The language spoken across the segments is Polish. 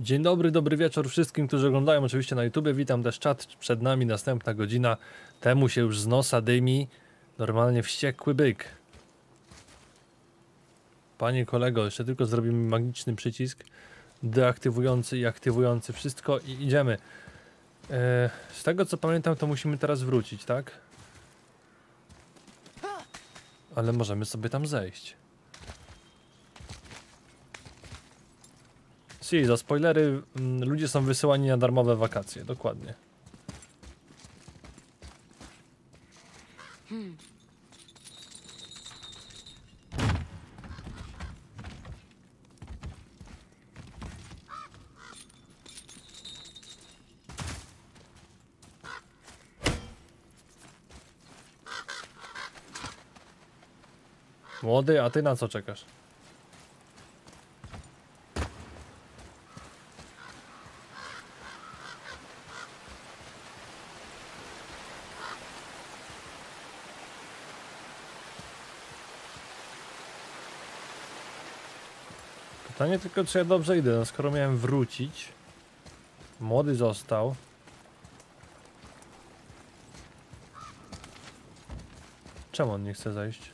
Dzień dobry, dobry wieczór wszystkim, którzy oglądają oczywiście na YouTube. Witam też czat. Przed nami następna godzina. Temu się już z nosa dymi. Normalnie wściekły byk. Panie kolego, jeszcze tylko zrobimy magiczny przycisk deaktywujący i aktywujący wszystko i idziemy. Z tego co pamiętam, to musimy teraz wrócić, tak? Ale możemy sobie tam zejść. Za spoilery, ludzie są wysyłani na darmowe wakacje, dokładnie. Młody, a ty na co czekasz? Pytanie tylko, czy ja dobrze idę, no skoro miałem wrócić. Młody został. Czemu on nie chce zejść?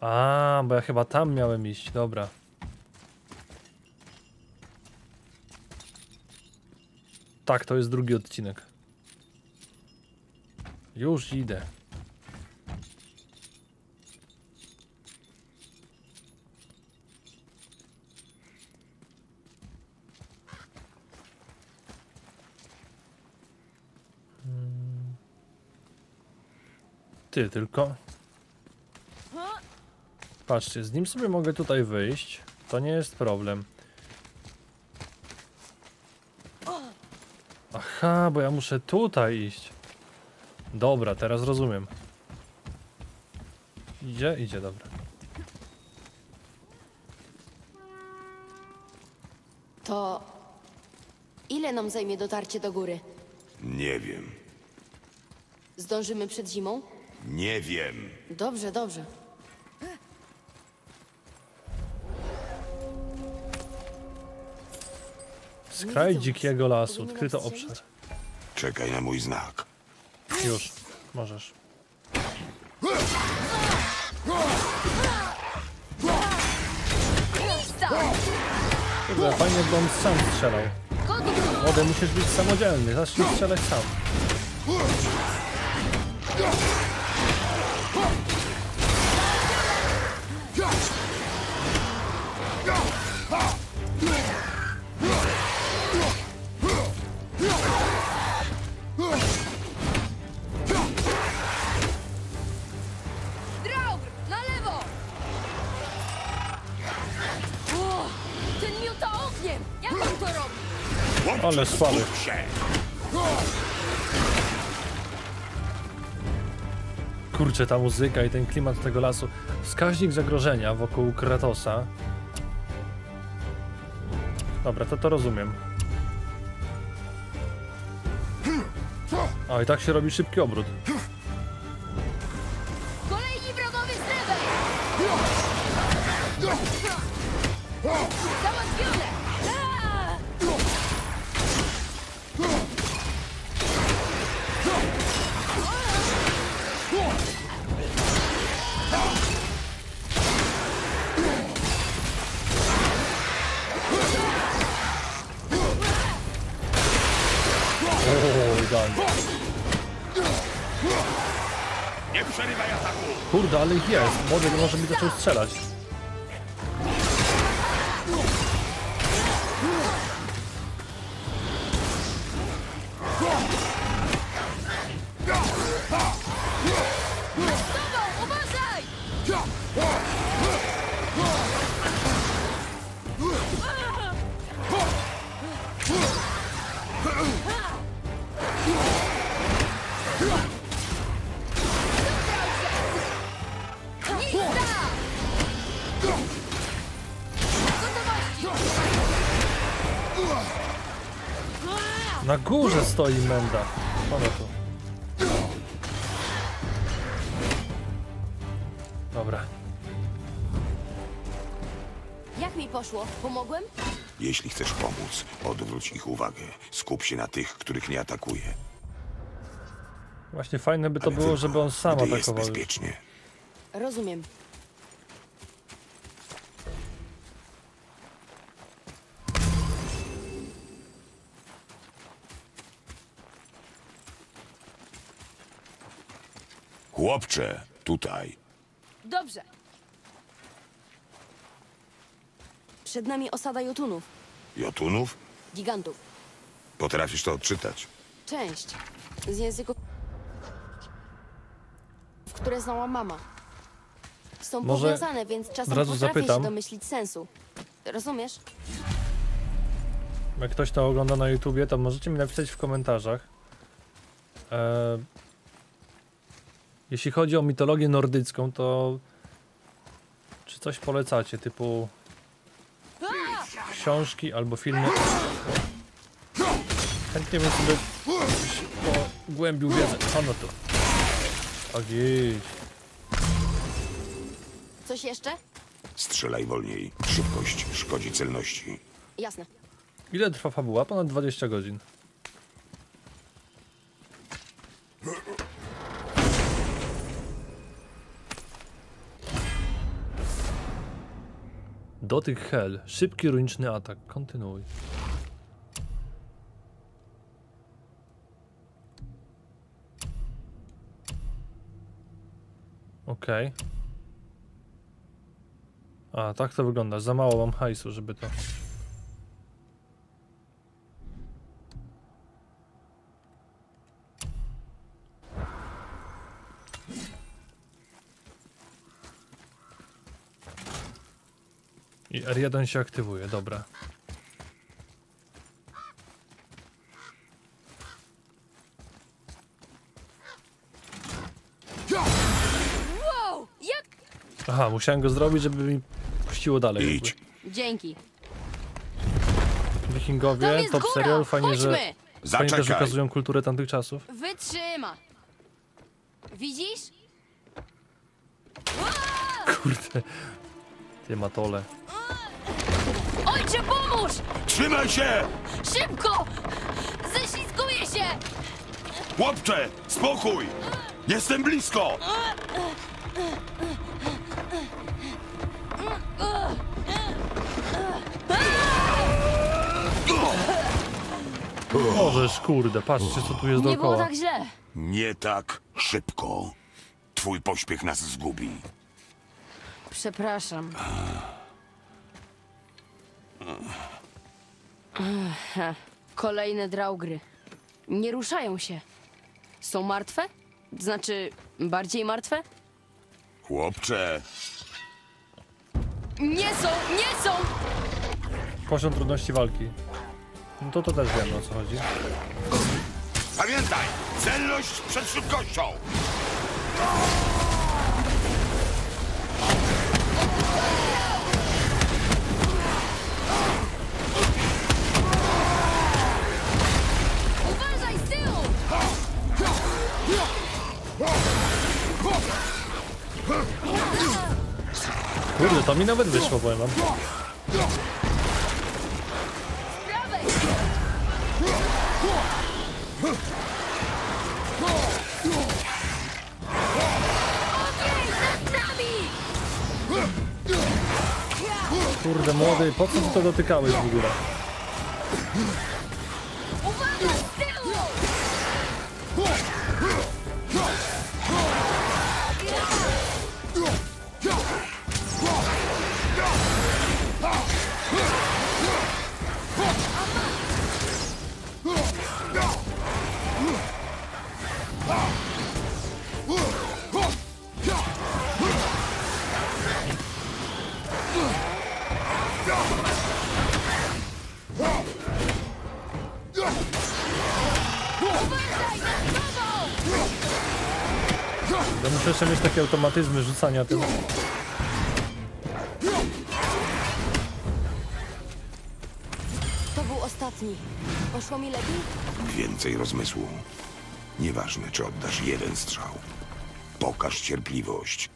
A, bo ja chyba tam miałem iść, dobra. Tak, to jest drugi odcinek. Już idę. Ty tylko. Patrzcie, z nim sobie mogę tutaj wyjść. To nie jest problem. Aha, bo ja muszę tutaj iść. Dobra, teraz rozumiem. Idzie? Idzie, dobra. To... ile nam zajmie dotarcie do góry? Nie wiem. Zdążymy przed zimą? Nie wiem. Dobrze, dobrze. Skraj dzikiego lasu, odkryto obszar. Czekaj na mój znak. Już, możesz. Dobra, fajnie, bo on sam strzelał. Odyn, musisz być samodzielny, zacznij strzelać sam. Ale słaby. Kurczę, ta muzyka i ten klimat tego lasu. Wskaźnik zagrożenia wokół Kratosa. Dobra, to rozumiem. A i tak się robi szybki obrót. Kolejni wrogowie z lewej! Nie przerywaj ataku! Kurde, ale ich jest! Młody może mi zaczął strzelać. Na górze stoi menda. Mamy tu. Dobra. Jak mi poszło? Pomogłem? Jeśli chcesz pomóc, odwróć ich uwagę. Skup się na tych, których nie atakuje. Właśnie fajne by to było, żeby on sam atakował. Jest bezpiecznie. Rozumiem. Chłopcze, tutaj. Dobrze. Przed nami osada Jotunów. Jotunów? Gigantów. Potrafisz to odczytać? Część. Z języków, które znała mama. Są może powiązane, więc czasem potrafię się domyślić sensu. Rozumiesz? Jak ktoś to ogląda na YouTubie, to możecie mi napisać w komentarzach. Jeśli chodzi o mitologię nordycką, to czy coś polecacie, typu książki albo filmy? Chętnie bym sobie pogłębił wiedzę. O, no to. Ogiś. Coś jeszcze? Strzelaj wolniej. Szybkość szkodzi celności. Jasne. Ile trwa fabuła? Ponad 20 godzin. Dotyk Hel. Szybki, runiczny atak. Kontynuuj. Okej. A, tak to wygląda. Za mało mam hajsu, żeby to... I R1 się aktywuje, dobra. Aha, musiałem go zrobić, żeby mi puściło dalej. Idź. Dzięki. Wikingowie, top serial, fajnie, że też okazują kulturę tamtych czasów. Wytrzyma. Widzisz? Kurde. Ty matole. Ojcze, pomóż! Trzymaj się! Szybko! Ześlizguję się! Chłopcze, spokój! Jestem blisko! Możesz, kurde, patrzcie co tu jest dookoła. Nie było tak źle. Nie tak szybko. Twój pośpiech nas zgubi. Przepraszam. Kolejne draugry. Nie ruszają się. Są martwe? Znaczy, bardziej martwe? Chłopcze. Nie są, nie są! Poziom trudności walki. No to też wiem, o co chodzi. Pamiętaj! Celność przed szybkością! Uważaj z tyłu! Kurde, to mi nawet wyszło, powiem wam. Kurde, młody, po co ty to dotykałeś w górę? Uwaga, z tyłu! Ja muszę jeszcze mieć takie automatyzmy rzucania tym. To był ostatni. Poszło mi lepiej? Więcej rozmysłu. Nieważne, czy oddasz jeden strzał. Pokaż cierpliwość.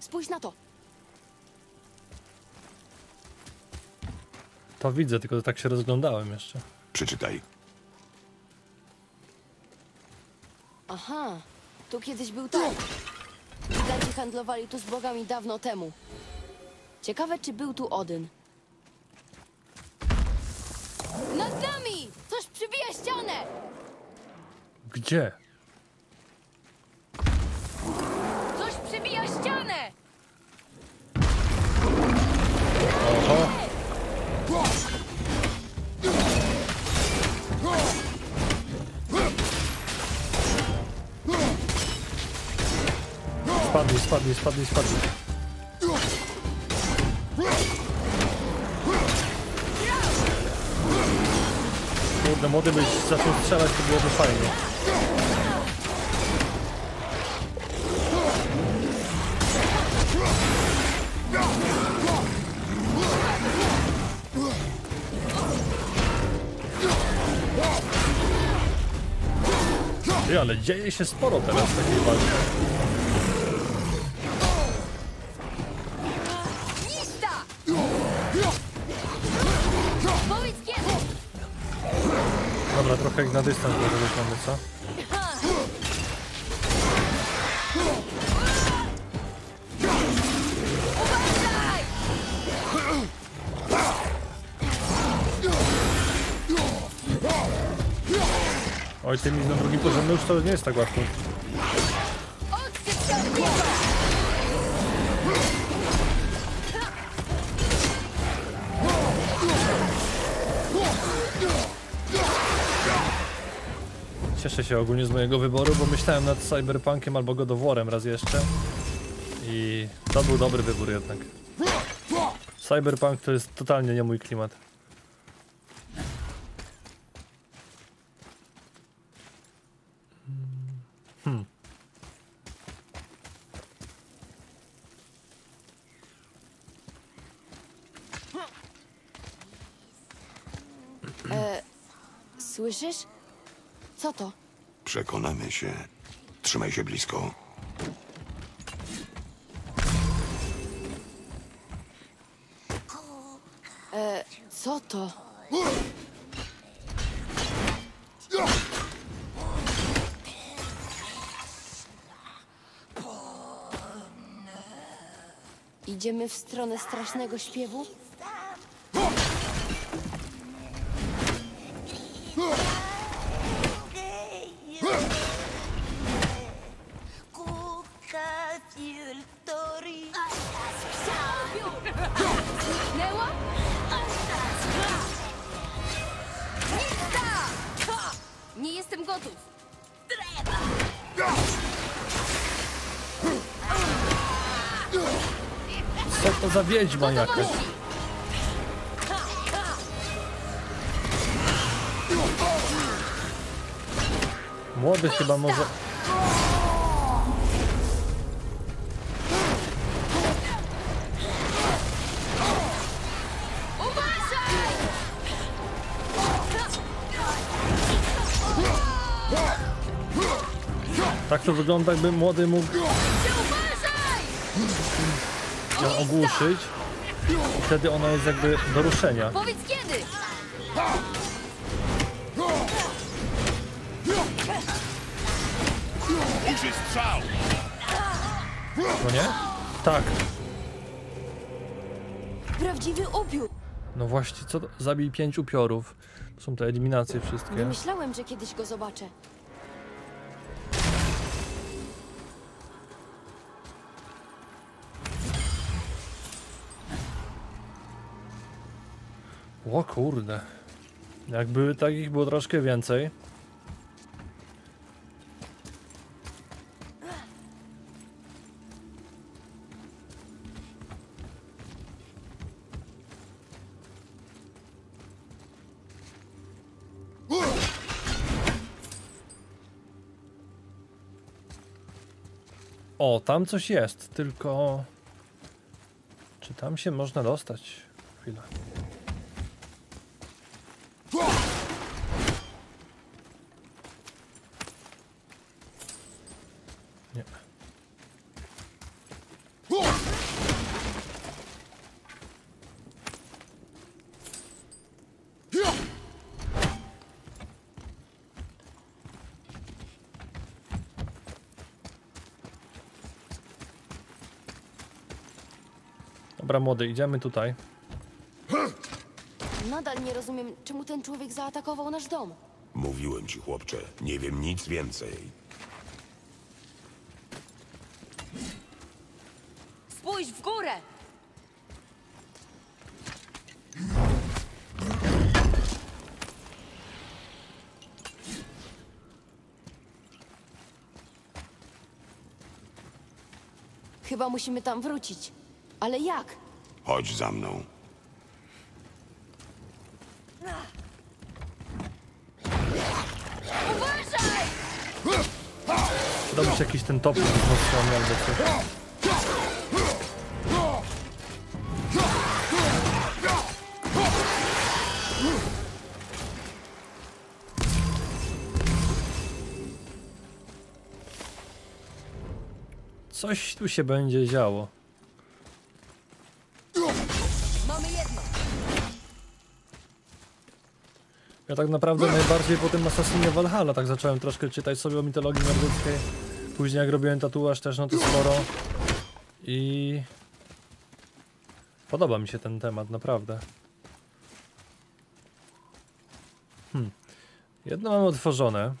Spójrz na to. To widzę, tylko tak się rozglądałem jeszcze. Przeczytaj. Aha, tu kiedyś był tak. Giganci handlowali tu z bogami dawno temu. Ciekawe, czy był tu Odyn. Nad nami! Coś przybija ścianę! Gdzie? Coś przybija ścianę! Oho. Spadli. Kurde, młody byś zaczął strzelać, to byłoby fajnie. Ty, ale dzieje się sporo teraz w takiej walce. Trochę ich na dystans wygląda, co? Oj, tymi na drugim poziomie już to nie jest tak łatwo. Cieszę się ogólnie z mojego wyboru, bo myślałem nad Cyberpunkiem albo God of Warem raz jeszcze. I to był dobry wybór jednak. Cyberpunk to jest totalnie nie mój klimat. Słyszysz? Co to? Przekonamy się. Trzymaj się blisko. Co to? Idziemy w stronę strasznego śpiewu? Za wiedźma jakaś. Młody chyba może... Tak to wygląda, jakby młody mógł... ją ogłuszyć i wtedy ona jest jakby do ruszenia. Powiedz kiedy! Użyj strzał! No nie? Tak. Prawdziwy upiór! No właśnie, co to? Zabij 5 upiorów. To są te eliminacje wszystkie. Nie myślałem, że kiedyś go zobaczę. O kurde, jakby takich było troszkę więcej. O, tam coś jest, tylko... Czy tam się można dostać? Chwila. Dobra, młody, idziemy tutaj. Nadal nie rozumiem, czemu ten człowiek zaatakował nasz dom. Mówiłem ci, chłopcze, nie wiem nic więcej. Spójrz w górę! Chyba musimy tam wrócić. Ale jak? Chodź za mną. Uważaj! Dobrze, jakiś ten topór wysłał albo coś. Coś tu się będzie działo. Mamy jedno. Ja tak naprawdę najbardziej po tym Assassinie Valhalla tak zacząłem troszkę czytać sobie o mitologii nordyckiej. Później jak robiłem tatuaż też, no to sporo. I... podoba mi się ten temat, naprawdę. Jedno mam otworzone.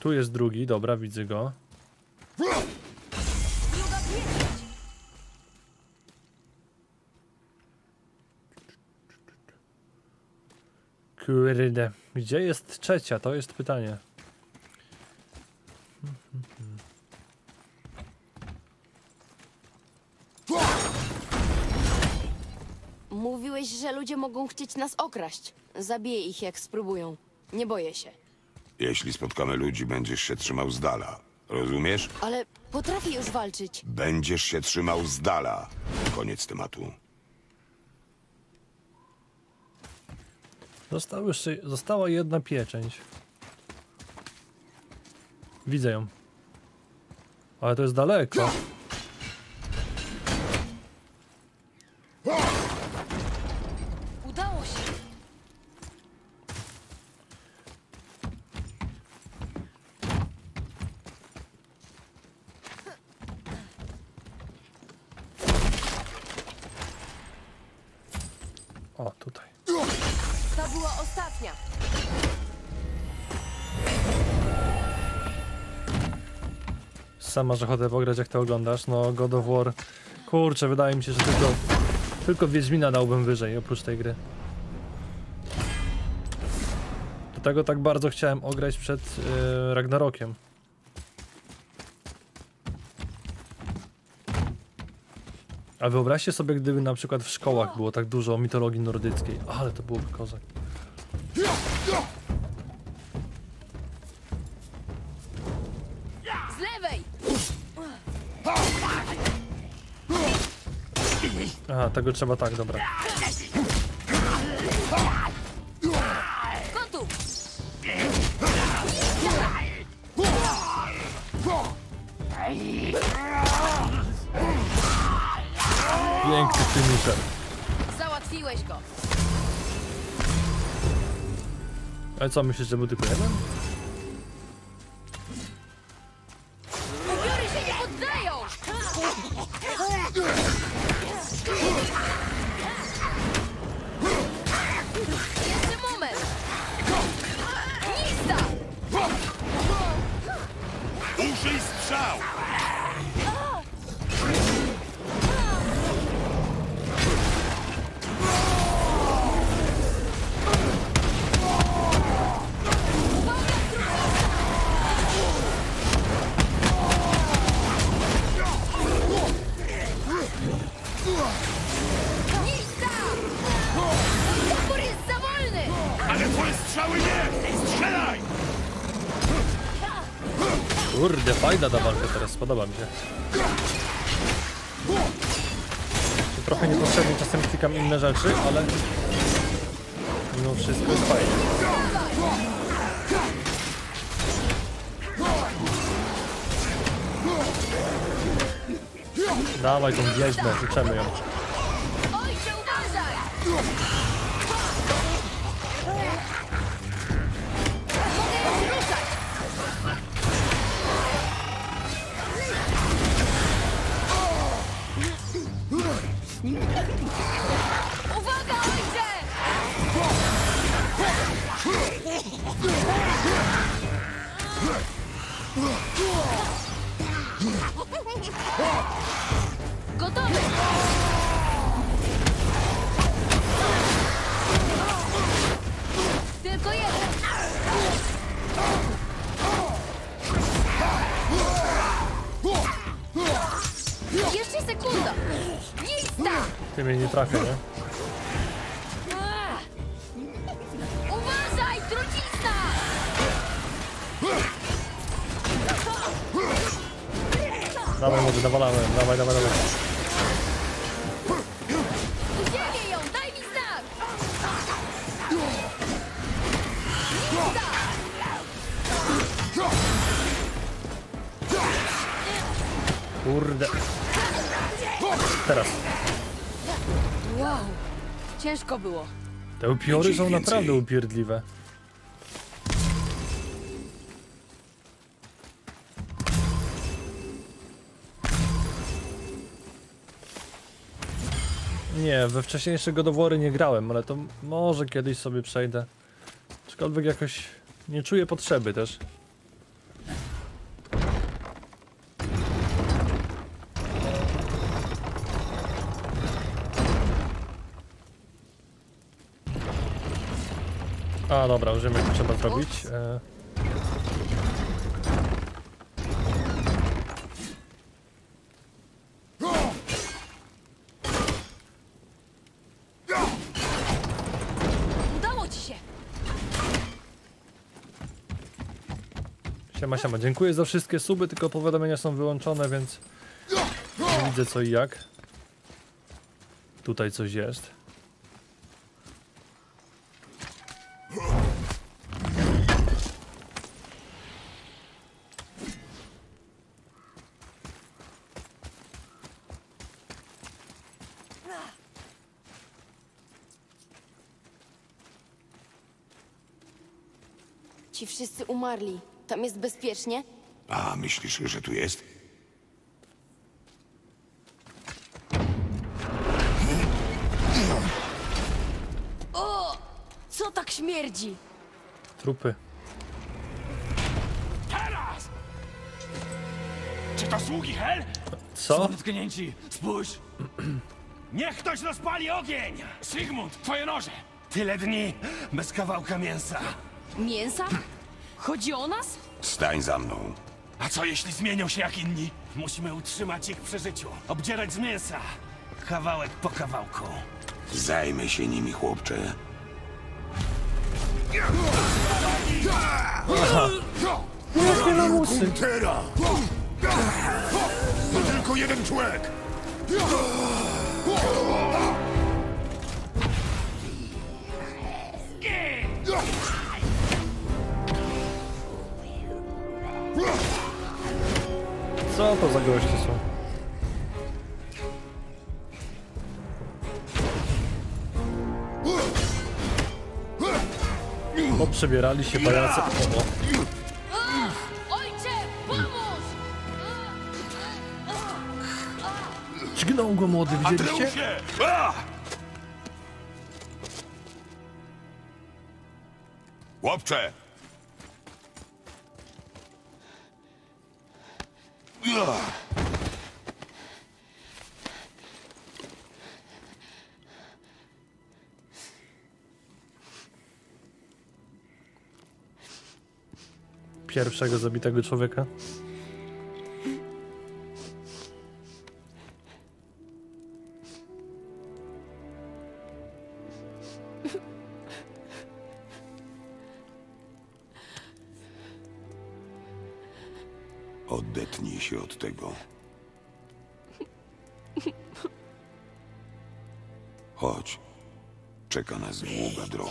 Tu jest drugi, dobra, widzę go. Kurde, gdzie jest trzecia? To jest pytanie. Mówiłeś, że ludzie mogą chcieć nas okraść. Zabiję ich, jak spróbują. Nie boję się. Jeśli spotkamy ludzi, będziesz się trzymał z dala. Rozumiesz? Ale potrafię już walczyć. Będziesz się trzymał z dala. Koniec tematu. Została jedna pieczęć. Widzę ją. Ale to jest daleko. Udało się. O, tutaj. To była ostatnia. Sam masz ochotę pograć, jak to oglądasz. No, God of War. Kurczę, wydaje mi się, że tylko Wiedźmina dałbym wyżej, oprócz tej gry. Dlatego tak bardzo chciałem ograć przed Ragnarokiem. A wyobraźcie sobie, gdyby na przykład w szkołach było tak dużo mitologii nordyckiej. Ale to byłoby kozak. Z lewej! Aha, tego trzeba tak, dobra. Piękny filmik. Załatwiłeś go. Ale co, myślisz, że był tylko jeden? Ubiory się nie poddają! Jeszcze moment! Nista! Użyj strzał! Kurde, fajna ta walka teraz, podoba mi się. Trochę niepotrzebnie czasem klikam inne rzeczy, ale mimo wszystko jest fajnie. Dawaj tą wieźmę, uczymy ją. Ojcze, uważaj! Ty mnie nie trafię, nie? Uważaj, trucizna! Dawaj, może nawalamy, dawaj. Uziemię ją, daj mi znak! Kurde. Teraz. Wow, ciężko było. Te upiory są naprawdę upierdliwe. Nie, we wcześniejsze God of War'y nie grałem, ale to może kiedyś sobie przejdę. Aczkolwiek jakoś nie czuję potrzeby też. A dobra, już wiem, jak trzeba zrobić. Udało ci się. Siema. Dziękuję za wszystkie suby, tylko powiadomienia są wyłączone, więc nie widzę co i jak. Tutaj coś jest. Ci wszyscy umarli. Tam jest bezpiecznie? A myślisz, że tu jest? O! Co tak śmierdzi? Trupy. Teraz! Czy to sługi Hel? Co? Są dotknięci. Spójrz! Niech ktoś rozpali ogień! Sigmund, twoje noże! Tyle dni bez kawałka mięsa. Mięsa? Chodzi o nas? Stań za mną. A co jeśli zmienią się jak inni? Musimy utrzymać ich przy życiu. Obdzierać z mięsa. Kawałek po kawałku. Zajmę się nimi, chłopcze. To tylko jeden człowiek. Co to za goście są? Bo przebierali się pajace. Ojcze, pomóż! Dźgnął go młody, widzieliście? Chłopcze! Pierwszego zabitego człowieka. Odetnij się od tego. Chodź. Czeka nas długa droga.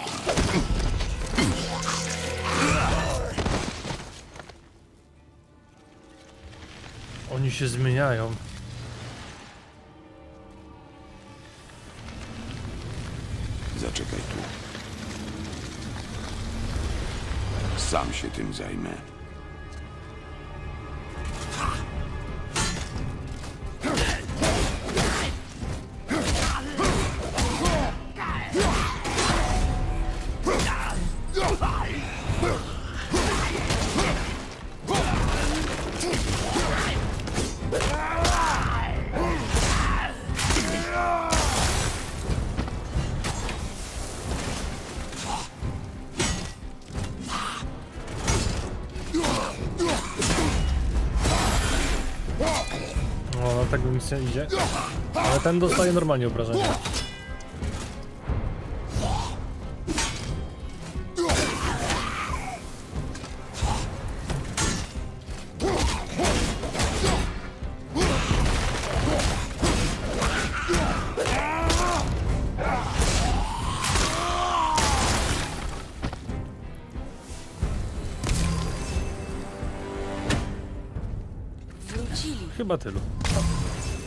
Oni się zmieniają. Zaczekaj tu. Sam się tym zajmę. O, tak bym się idzie. Ale ten dostaje normalnie obrażenia. Chyba tylu.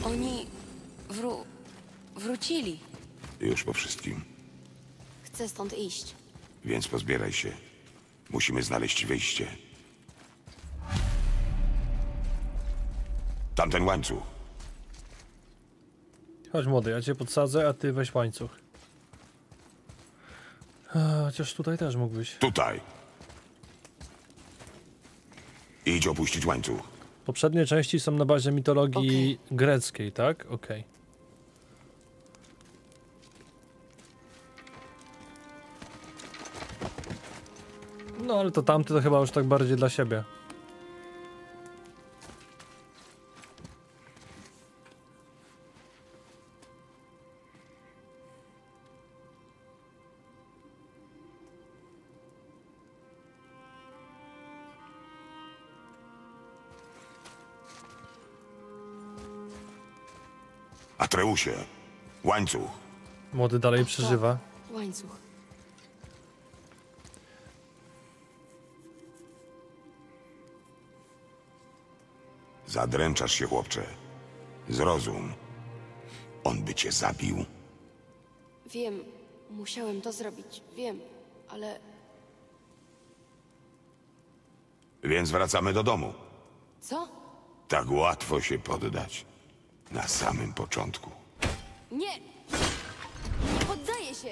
Oni wrócili. Już po wszystkim. Chcę stąd iść. Więc pozbieraj się. Musimy znaleźć wyjście. Tamten łańcuch. Chodź młody, ja cię podsadzę, a ty weź łańcuch. Chociaż tutaj też mógłbyś. Tutaj. Idź opuścić łańcuch. Poprzednie części są na bazie mitologii greckiej, tak? Okej. No ale to tamty to chyba już tak bardziej dla siebie. Atreusie, łańcuch. Młody dalej przeżywa. Tak, łańcuch. Zadręczasz się, chłopcze. Zrozum. On by cię zabił. Wiem, musiałem to zrobić. Wiem, ale... Więc wracamy do domu. Co? Tak łatwo się poddać. Na samym początku. Nie! Poddaję się!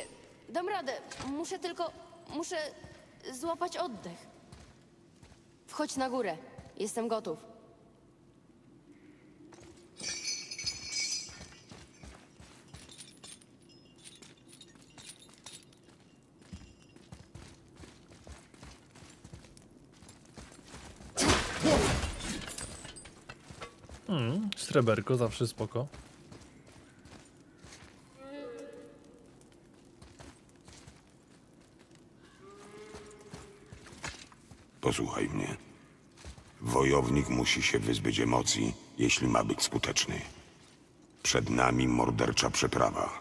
Dam radę. Muszę tylko... Muszę złapać oddech. Wchodź na górę. Jestem gotów. Sreberko, zawsze spoko. Posłuchaj mnie. Wojownik musi się wyzbyć emocji, jeśli ma być skuteczny. Przed nami mordercza przeprawa.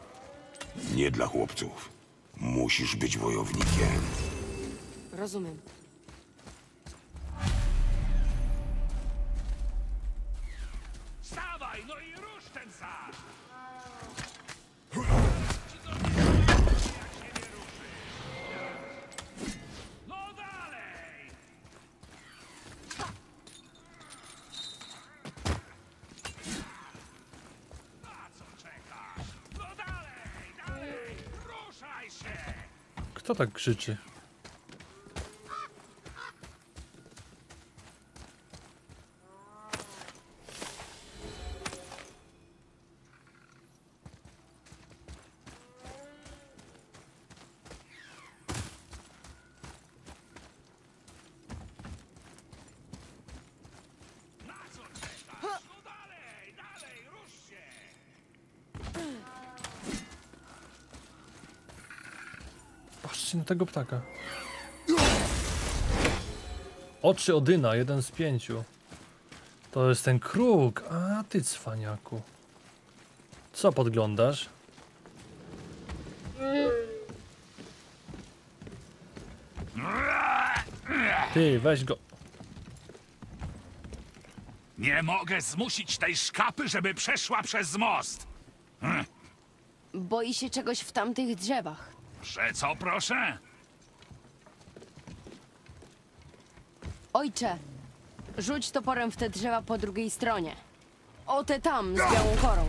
Nie dla chłopców. Musisz być wojownikiem. Rozumiem. Co tak krzyczy? Na tego ptaka. Oczy Odyna, 1 z 5. To jest ten kruk. A ty cwaniaku. Co podglądasz? Ty, weź go. Nie mogę zmusić tej szkapy, żeby przeszła przez most. Boi się czegoś w tamtych drzewach. Że co, proszę? Ojcze, rzuć toporem w te drzewa po drugiej stronie. O te tam, z białą korą.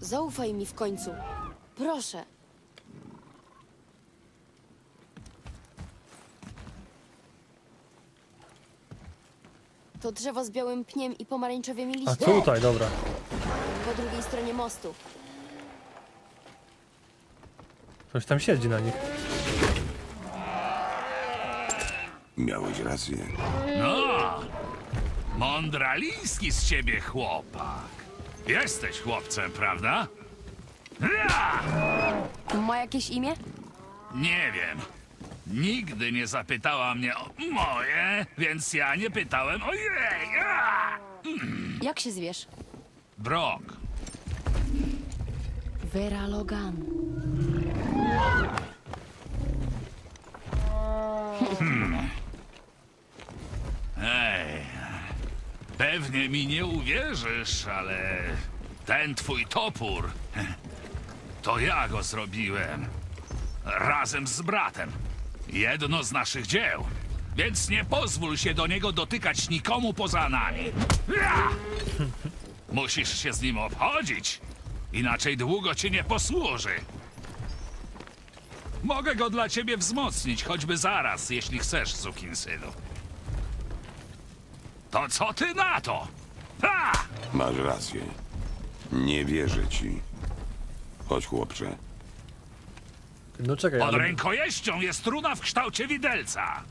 Zaufaj mi w końcu. Proszę. To drzewo z białym pniem i pomarańczowymi liśćmi. A tutaj, dobra. Po drugiej stronie mostu. Ktoś tam siedzi na nich. Miałeś rację. No! Mądraliński z ciebie chłopak. Jesteś chłopcem, prawda? Ma jakieś imię? Nie wiem. Nigdy nie zapytała mnie o moje, więc ja nie pytałem o jej. Jak się zwiesz? Brok. Vera Logan. Ej, pewnie mi nie uwierzysz, ale ten twój topór, to ja go zrobiłem. Razem z bratem. Jedno z naszych dzieł. Więc nie pozwól się do niego dotykać nikomu poza nami. Musisz się z nim obchodzić, inaczej długo ci nie posłuży. Mogę go dla ciebie wzmocnić, choćby zaraz, jeśli chcesz, sukinsynu. To co ty na to? Ha! Masz rację. Nie wierzę ci. Chodź, chłopcze. No czekaj, pod rękojeścią jest runa w kształcie widelca.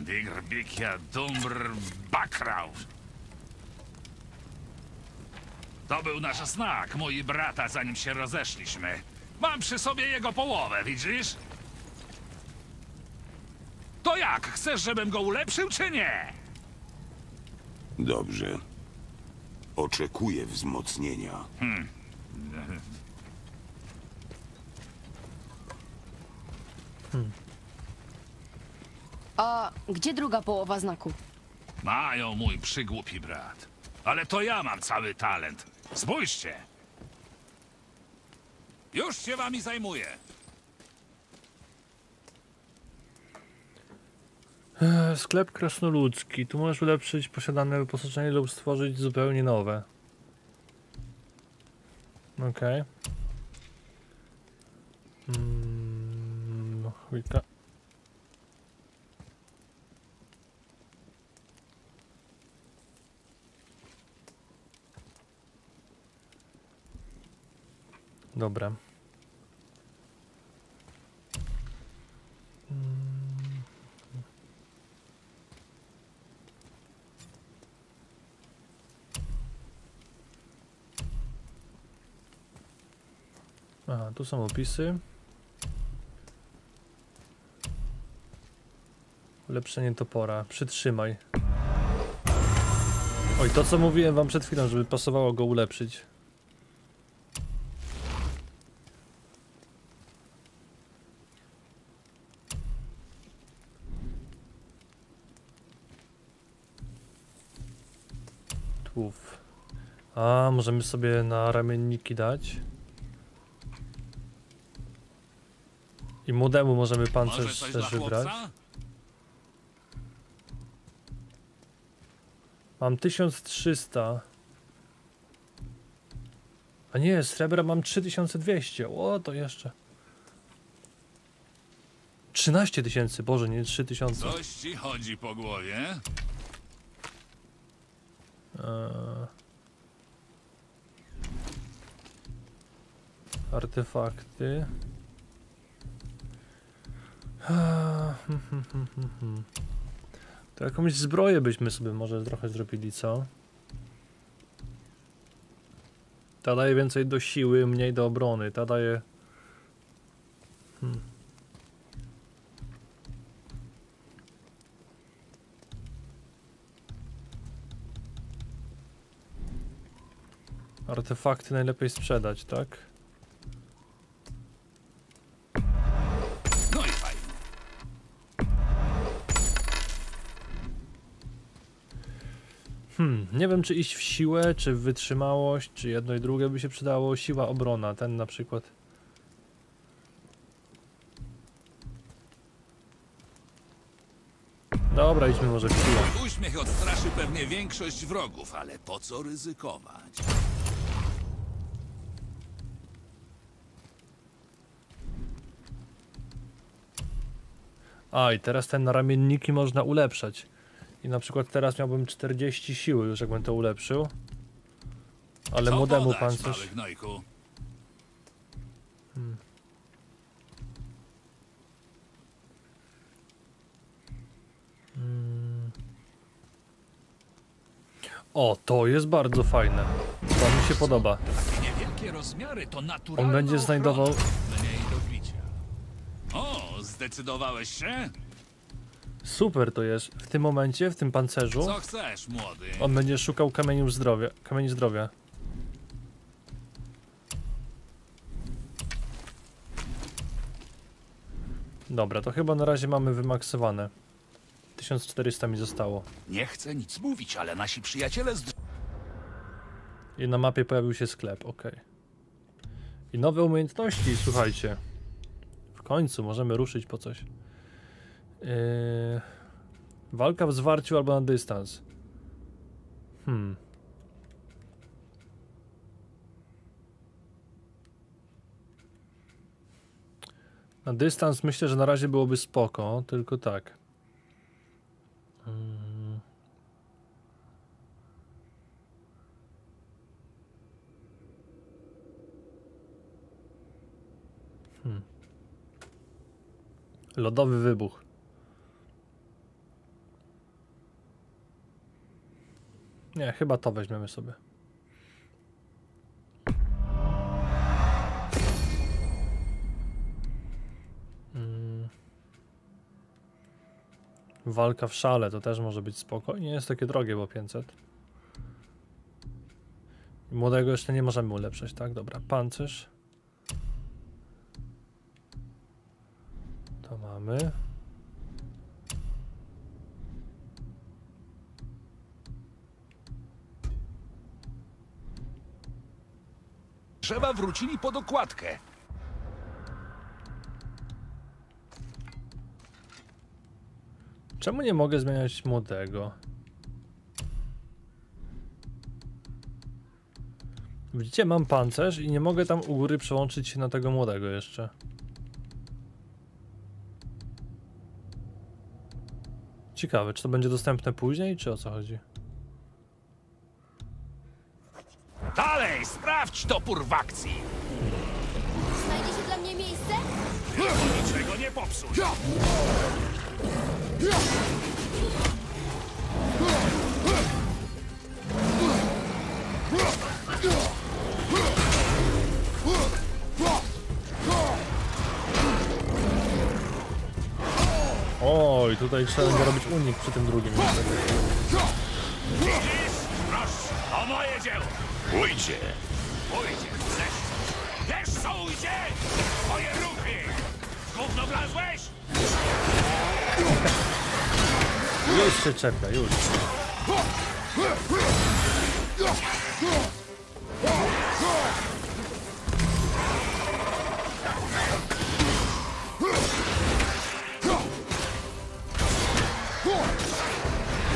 Digr, bikia, dumbr, bakrał. To był nasz znak, mój brata, zanim się rozeszliśmy. Mam przy sobie jego połowę, widzisz? To jak? Chcesz, żebym go ulepszył, czy nie? Dobrze. Oczekuję wzmocnienia. A gdzie druga połowa znaku? Ma ją mój przygłupi brat. Ale to ja mam cały talent. Spójrzcie! Już się wami zajmuję. Sklep krasnoludzki. Tu możesz ulepszyć posiadane wyposażenie lub stworzyć zupełnie nowe. Okej. No chujka. Dobra. Aha, tu są opisy. Ulepszenie topora. Przytrzymaj. Oj, to co mówiłem wam przed chwilą, żeby pasowało go ulepszyć. A, możemy sobie na ramienniki dać. I młodemu możemy pancerz też wybrać. Mam 1300. A nie, srebra mam 3200. O, to jeszcze 13 tysięcy, Boże, nie 3000. Coś ci chodzi po głowie? Artefakty. To jakąś zbroję byśmy sobie może trochę zrobili, co? Ta daje więcej do siły, mniej do obrony. Ta daje... Artefakty najlepiej sprzedać, tak? Nie wiem, czy iść w siłę, czy w wytrzymałość, czy jedno i drugie by się przydało. Siła, obrona, ten na przykład. Dobra, idźmy może w siłę. Uśmiech odstraszy pewnie większość wrogów, ale po co ryzykować? A, i teraz ten na ramienniki można ulepszać. I na przykład teraz miałbym 40 siły już, jakbym to ulepszył. Ale co młodemu pancerz. O, to jest bardzo fajne. To mi się podoba. Niewielkie rozmiary to naturalne. On będzie znajdował... Mniej do bicia. O, zdecydowałeś się? Super to jest. W tym momencie, w tym pancerzu... Co chcesz, młody? On będzie szukał kamieni zdrowia. Dobra, to chyba na razie mamy wymaksowane. 1400 mi zostało. Nie chcę nic mówić, ale nasi przyjaciele z... I na mapie pojawił się sklep, okej. I nowe umiejętności, słuchajcie. W końcu możemy ruszyć po coś. Walka w zwarciu albo na dystans. Na dystans myślę, że na razie byłoby spoko, tylko tak. Lodowy wybuch. Nie, chyba to weźmiemy sobie. Walka w szale to też może być spoko. Nie jest takie drogie, bo 500. Młodego jeszcze nie możemy ulepszyć, tak? Dobra, pancerz. To mamy. Drzewa wrócili pod okładkę. Czemu nie mogę zmieniać młodego? Widzicie, mam pancerz i nie mogę tam u góry przełączyć się na tego młodego jeszcze. Ciekawe, czy to będzie dostępne później, czy o co chodzi? Dalej, sprawdź topór w akcji! Znajdzie się dla mnie miejsce? Niczego nie popsuj! Oj, tutaj trzeba będzie robić unik przy tym drugim. O moje dzieło! Pójdzie! Pójdzie! Wiesz co ujdzie! Moje ruchy! Gówno wlazłeś! Już się czepia, już.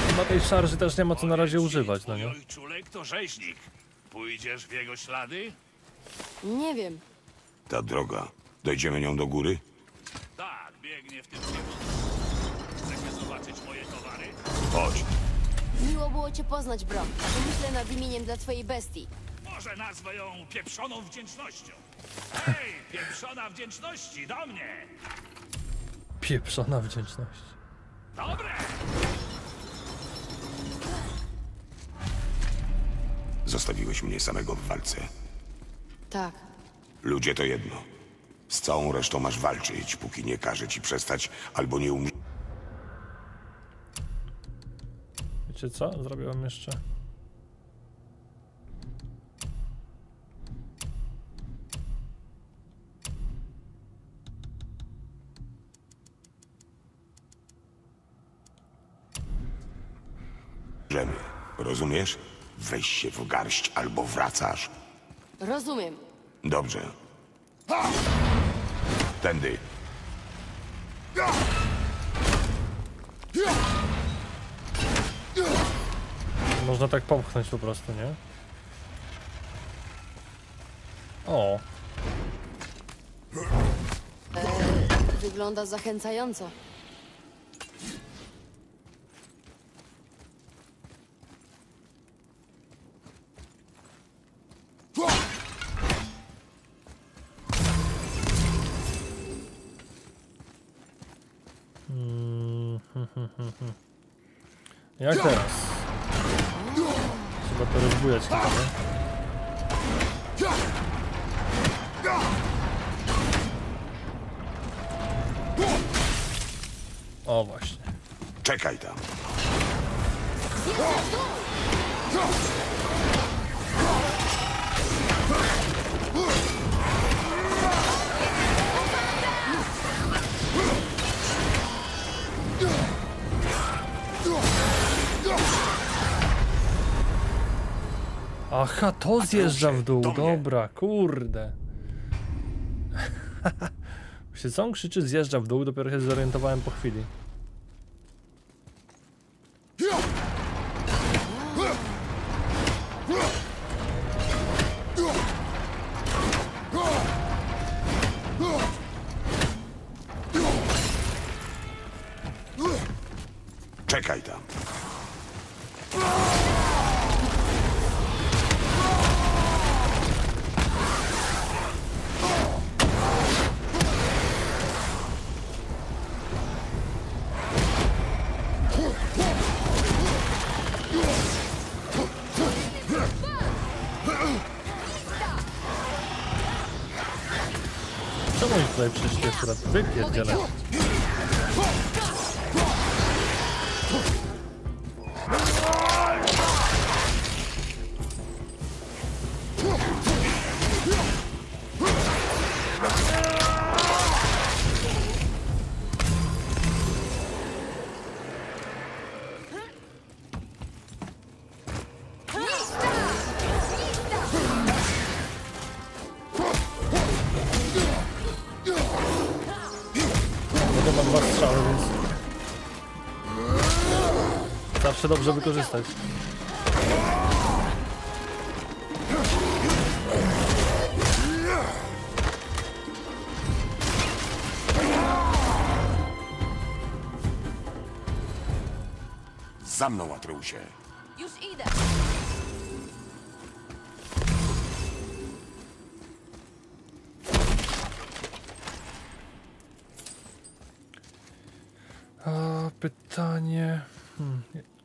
Chyba tej szarży też nie ma co na razie używać, no nie? Czulek to rzeźnik. Pójdziesz w jego ślady? Nie wiem. Ta droga. Dojdziemy nią do góry? Tak, biegnie w tym kierunku. Moje towary. Chodź. Miło było cię poznać, Brok. Myślę nad imieniem dla twojej bestii. Może nazwę ją pieprzoną wdzięcznością. Hej, pieprzona wdzięczności do mnie. Pieprzona wdzięczność. Dobre. Zostawiłeś mnie samego w walce. Tak. Ludzie to jedno. Z całą resztą masz walczyć, póki nie każe ci przestać albo nie umrzesz. Wiecie co? Zrobiłem jeszcze. Żemy, rozumiesz? Weź się w garść albo wracasz. Rozumiem. Dobrze. Tędy. Można tak popchnąć po prostu, nie? O! Wygląda zachęcająco. Jak teraz? Trzeba to rozbujać, nie? O właśnie. Czekaj tam. Aha, to zjeżdżam w dół, dobra, kurde. Się co on krzyczy, zjeżdża w dół, dopiero się zorientowałem po chwili. Czekaj tam. Tutaj przyszli akurat wypierdzielę. Dobrze wykorzystać. Za mną, Atreusie. Już idę. A, pytanie...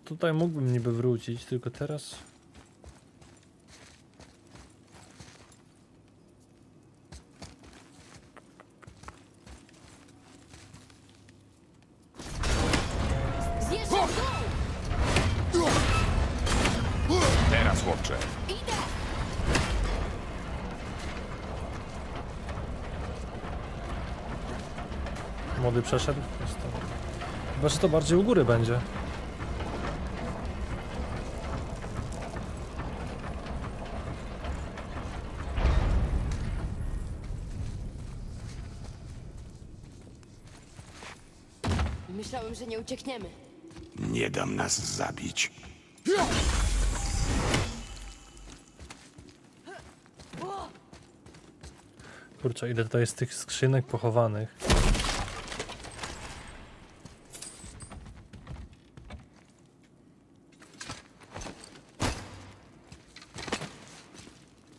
Tutaj mógłbym niby wrócić, tylko teraz... Teraz, chłopcze! Idę! Młody przeszedł? Chyba, że to bardziej u góry będzie. Myślałem, że nie uciekniemy. Nie dam nas zabić. Kurczę, ile tutaj jest tych skrzynek pochowanych.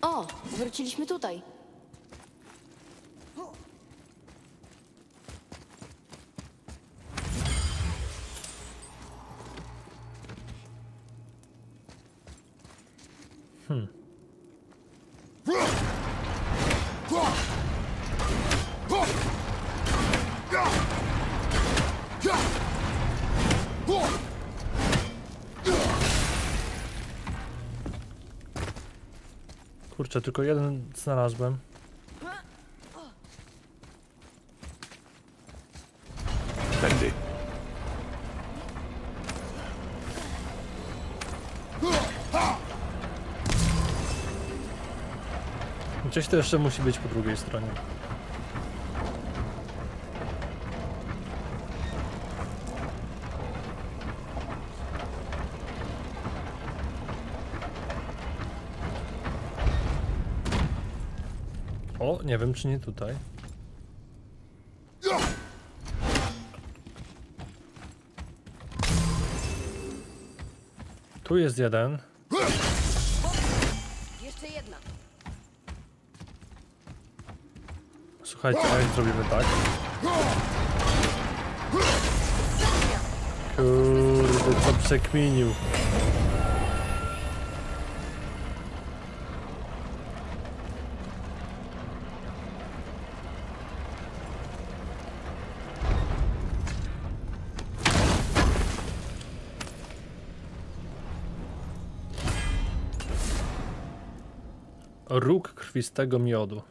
O, wróciliśmy tutaj. Kurczę, tylko jeden znalazłem. Tędy. Gdzieś to jeszcze musi być po drugiej stronie. O, nie wiem, czy nie tutaj. Tu jest jeden. Jeszcze jedna. Słuchajcie, jak zrobimy tak. Kurde, co przekminił. Róg krwistego miodu.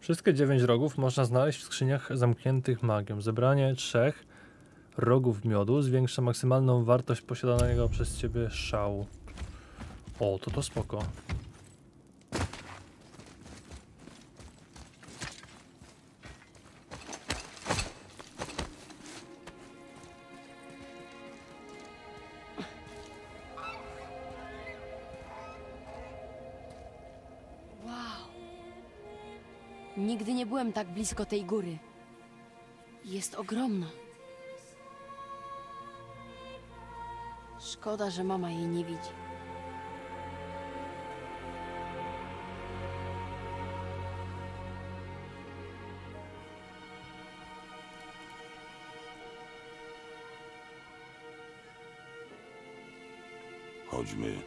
Wszystkie 9 rogów można znaleźć w skrzyniach zamkniętych magią. Zebranie 3 rogów miodu zwiększa maksymalną wartość posiadanego przez ciebie szału. O, to spoko. Nigdy nie byłem tak blisko tej góry. Jest ogromna. Szkoda, że mama jej nie widzi. Chodźmy.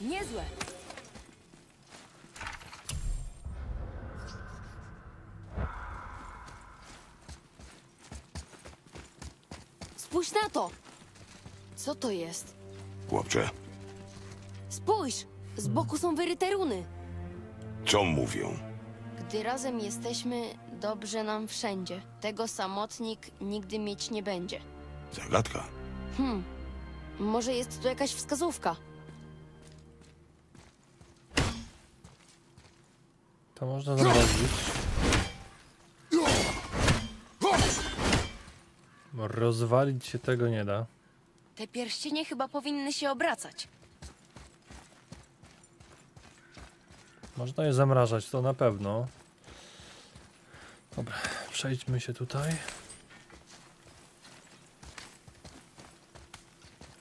Niezłe. Spójrz na to! Co to jest? Chłopcze. Spójrz! Z boku są wyryte runy. Co mówią? Gdy razem jesteśmy, dobrze nam wszędzie. Tego samotnik nigdy mieć nie będzie. Zagadka. Może jest tu jakaś wskazówka? To można zrobić. Rozwalić się tego nie da. Te pierścienie chyba powinny się obracać. Można je zamrażać, to na pewno. Dobra, przejdźmy się tutaj.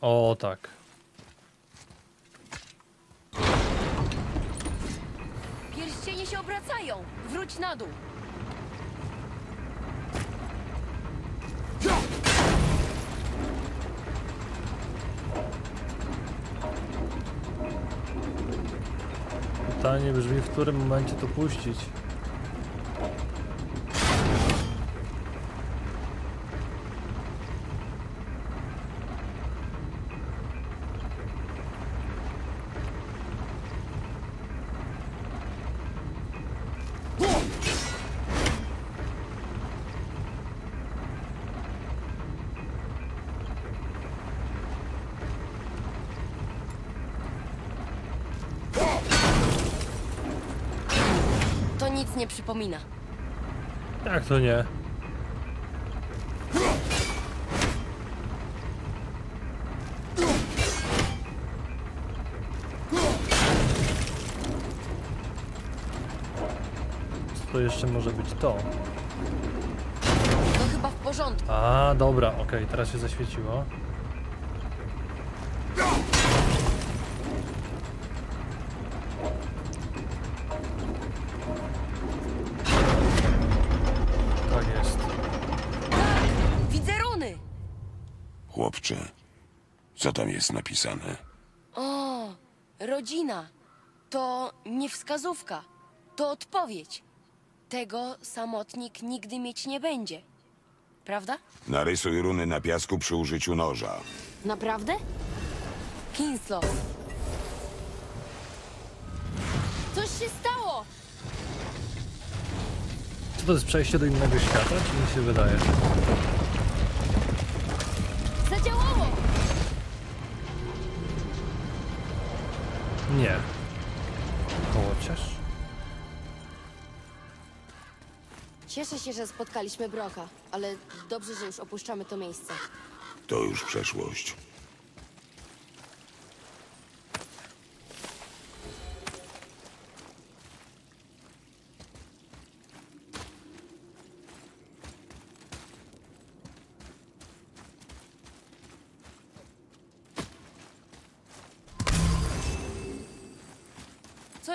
O tak. Wracają! Wróć na dół! Pytanie brzmi, w którym momencie to puścić? Nie przypomina. Jak to nie? Co to jeszcze może być to? To chyba w porządku. A, dobra, okej, teraz się zaświeciło. Co tam jest napisane? O, rodzina. To nie wskazówka. To odpowiedź. Tego samotnik nigdy mieć nie będzie. Prawda? Narysuj runy na piasku przy użyciu noża. Naprawdę? Kinslow. Coś się stało! Czy to jest przejście do innego świata? Czy mi się wydaje? Nie. Chociaż. Cieszę się, że spotkaliśmy Broka, ale dobrze, że już opuszczamy to miejsce. To już przeszłość.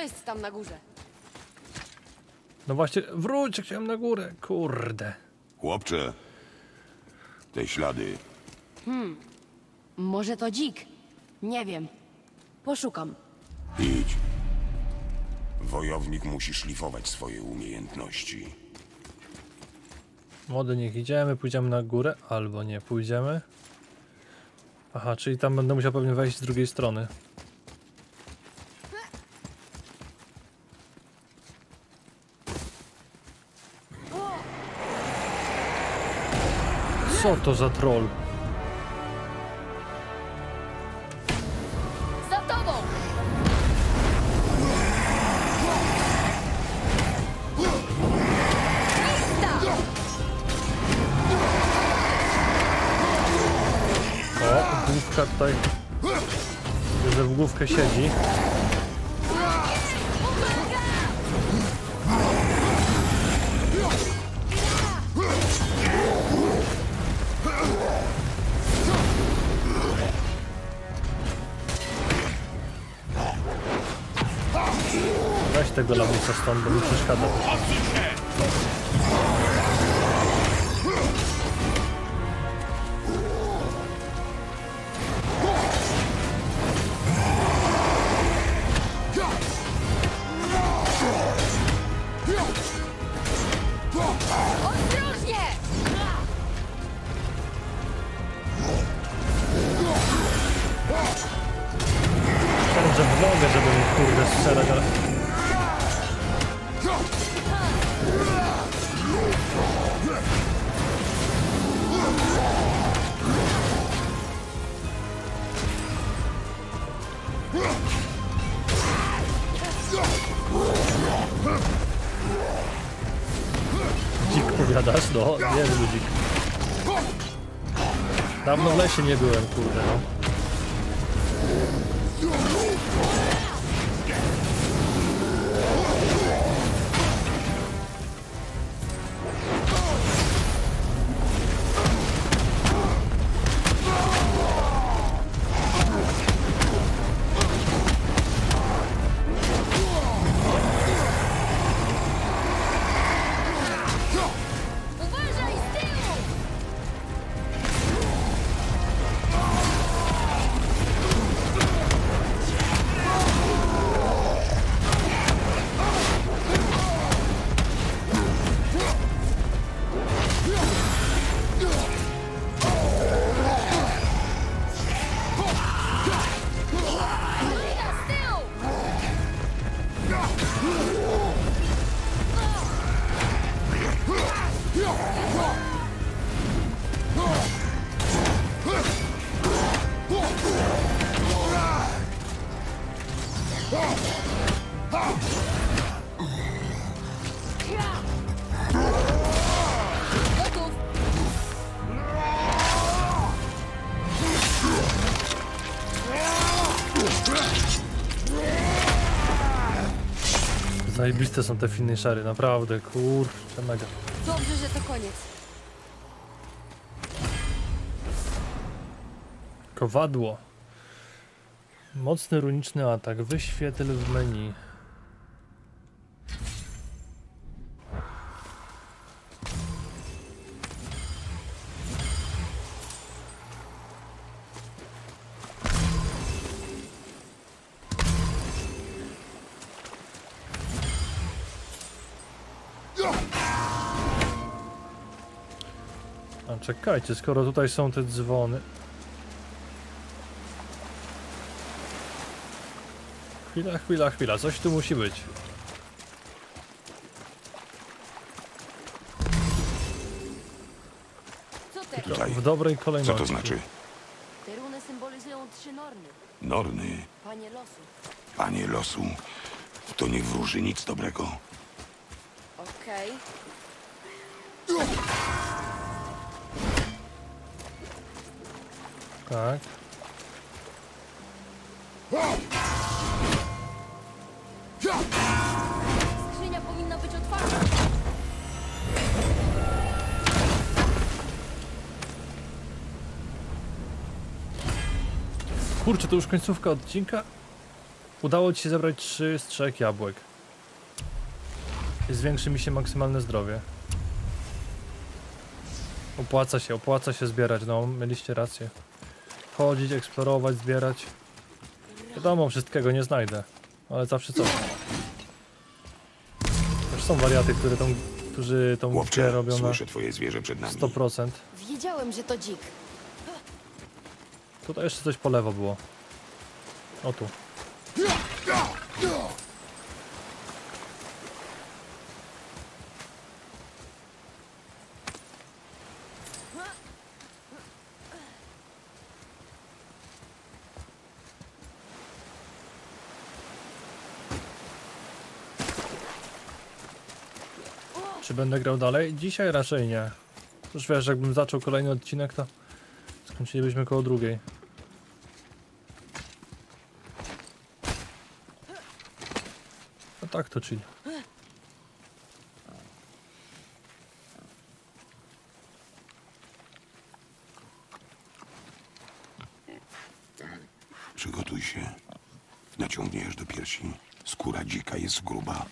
Jest tam na górze. No właśnie, wróć, chciałem na górę. Kurde. Chłopcze, te ślady. Może to dzik. Nie wiem. Poszukam. Idź. Wojownik musi szlifować swoje umiejętności. Młody, niech idziemy, pójdziemy na górę, albo nie pójdziemy. Aha, czyli tam będę musiał pewnie wejść z drugiej strony. Co to za troll? Za tobą! O, główka tutaj... Widzę, że w główkę siedzi. Tego lamusa stąd, bo mi przeszkadza. Dobrze w nogę, żeby mi kurde strzelać, ale... Dzik powiadasz? No, niezły dzik. Dawno w lesie nie byłem, kurde, no. Zajebiste są te finishery, naprawdę, kurczę, mega. Dobrze, że to koniec. Kowadło. Mocny runiczny atak, wyświetl w menu. Czekajcie, skoro tutaj są te dzwony. Chwila, chwila, chwila, coś tu musi być. Tutaj. W dobrej kolejności. Co to znaczy? Te runy symbolizują 3 norny. Norny? Panie losu. Panie losu. To nie wróży nic dobrego. Okej. Tak. Skrzynia powinna być otwarta. Kurczę, to już końcówka odcinka. Udało ci się zebrać 3 z 3 jabłek. Zwiększy mi się maksymalne zdrowie. Opłaca się zbierać, no mieliście rację. Chodzić, eksplorować, zbierać. Wiadomo, wszystkiego nie znajdę, ale zawsze coś. Też są wariaty, którzy tą Łowcze, robią słyszę twoje zwierzę przed nami. 100%. Wiedziałem, że to dzik. Tutaj jeszcze coś po lewo było. O tu. Czy będę grał dalej? Dzisiaj raczej nie. Już wiesz, jakbym zaczął kolejny odcinek, to skończylibyśmy koło drugiej. No tak to czyli. Przygotuj się. Naciągniesz do piersi. Skóra dzika jest gruba.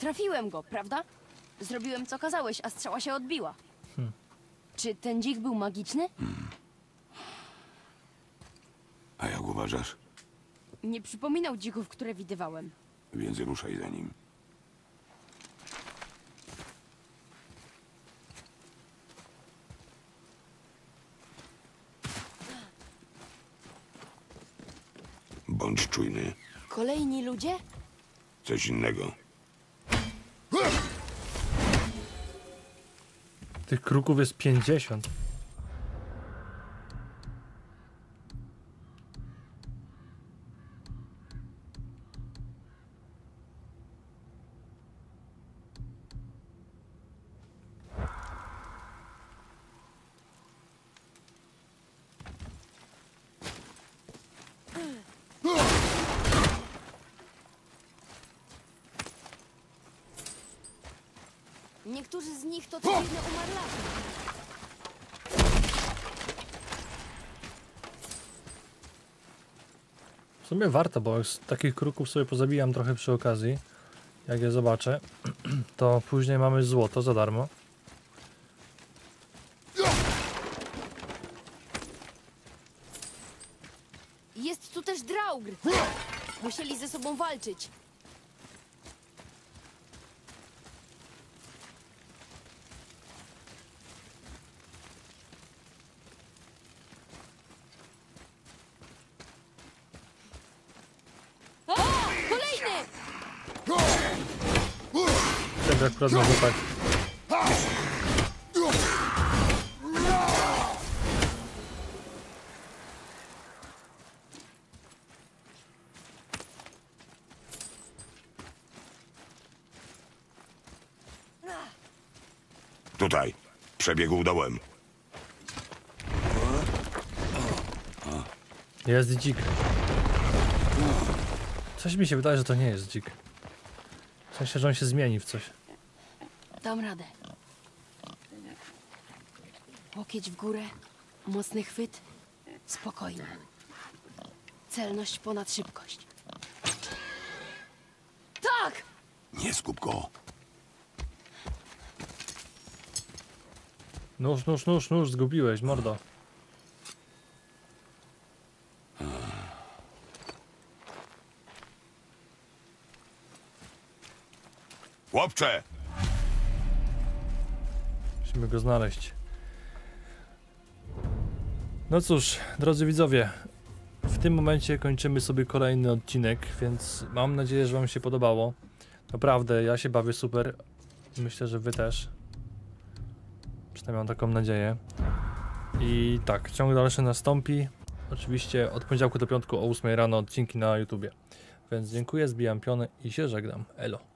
Trafiłem go, prawda? Zrobiłem co kazałeś, a strzała się odbiła. Czy ten dzik był magiczny? A jak uważasz? Nie przypominał dzików, które widywałem. Więc ruszaj za nim. Bądź czujny. Kolejni ludzie? Coś innego. Tych kruków jest 50. Niektórzy z nich to trudno umarli. W sumie warto, bo z takich kruków sobie pozabijam trochę przy okazji. Jak je zobaczę, to później mamy złoto za darmo. Jest tu też draugr. Musieli ze sobą walczyć. Akurat mogę tak. Tutaj. Przebiegł dołem. Jest dzik. Coś mi się wydaje, że to nie jest dzik. W sensie, że on się zmieni w coś. Dam radę. Łokieć w górę, mocny chwyt, spokojnie. Celność ponad szybkość. Tak! Nie skup go. Nóż, zgubiłeś, mordo. Chłopcze! Musimy go znaleźć. No cóż, drodzy widzowie, w tym momencie kończymy sobie kolejny odcinek, więc mam nadzieję, że wam się podobało. Naprawdę, ja się bawię super. Myślę, że wy też. Przynajmniej mam taką nadzieję. I tak, ciąg dalszy nastąpi. Oczywiście od poniedziałku do piątku o 8 rano odcinki na YouTubie. Więc dziękuję, zbijam piony i się żegnam. Elo.